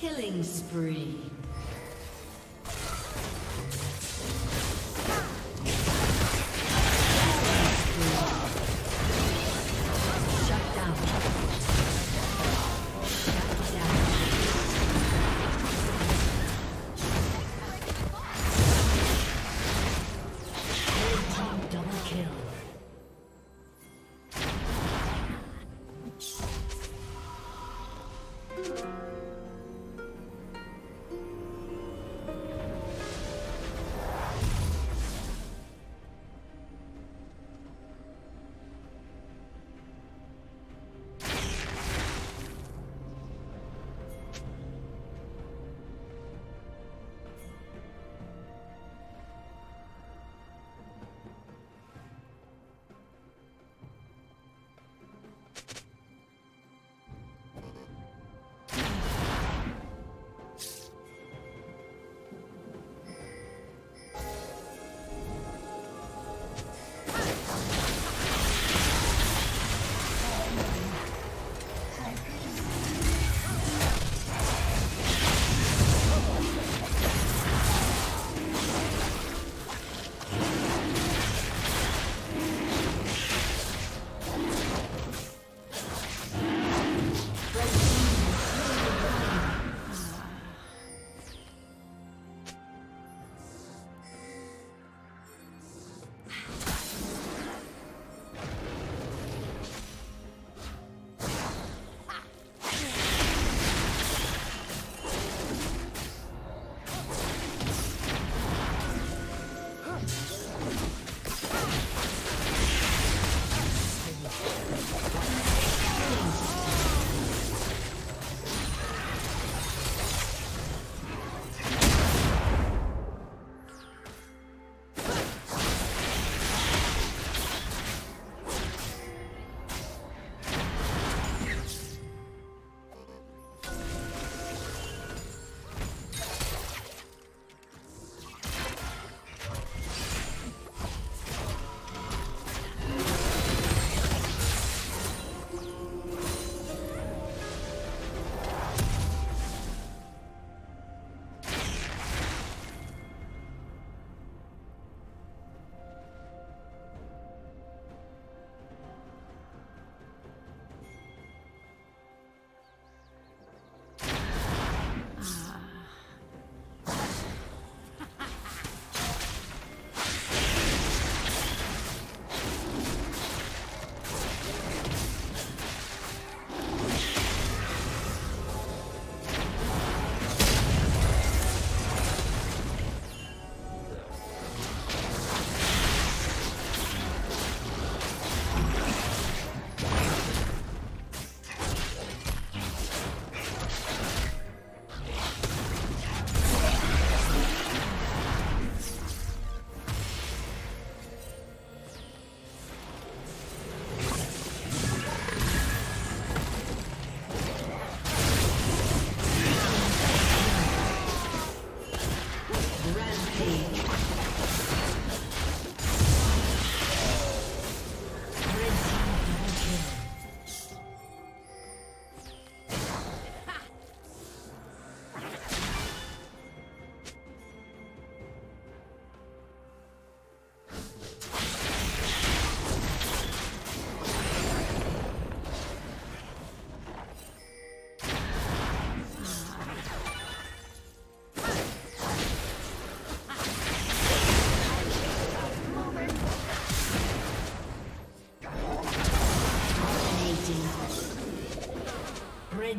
Killing spree.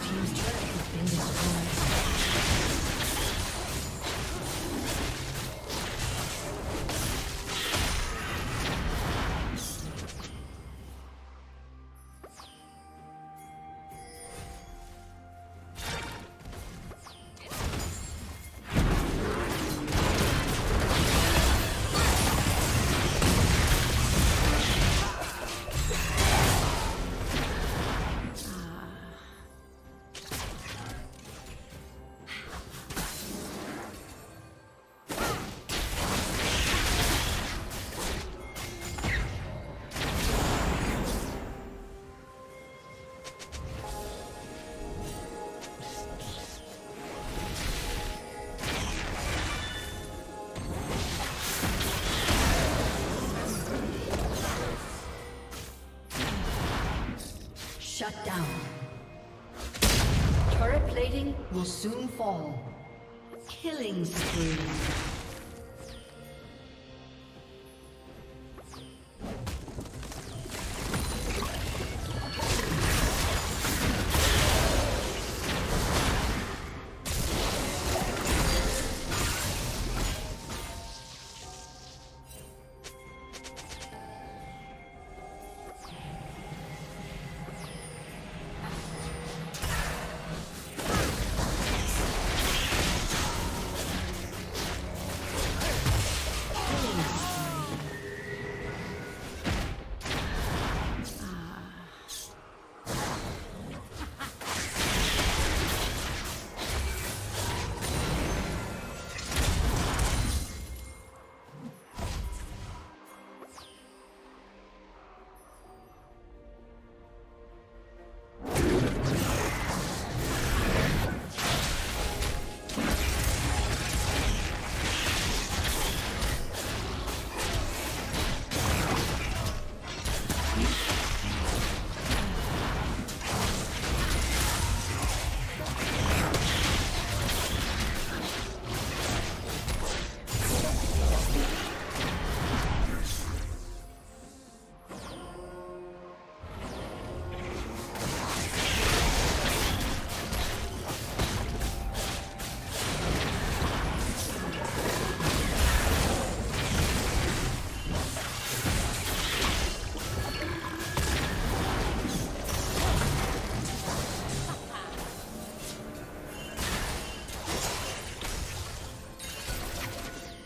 team's turret has been destroyed. Shut down. Turret plating will soon fall. Killing spree.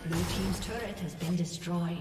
Blue team's turret has been destroyed.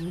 Blue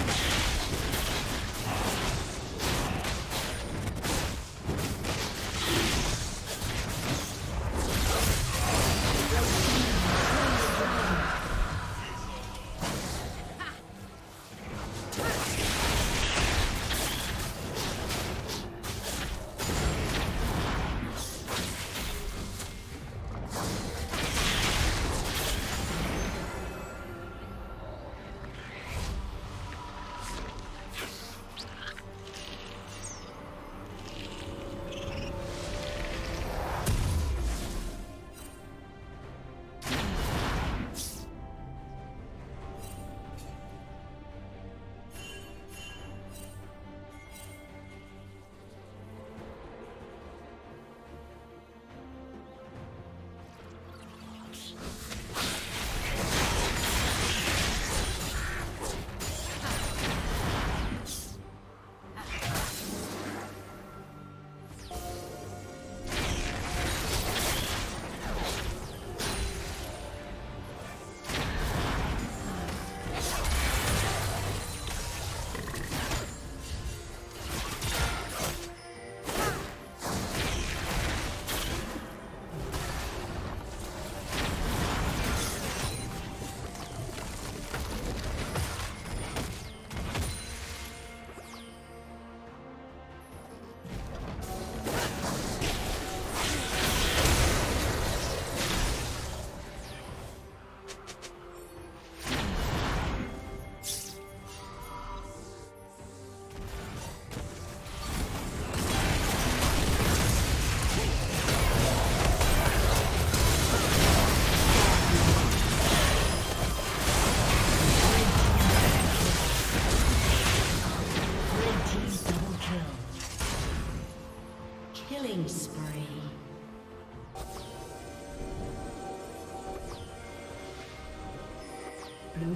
Blue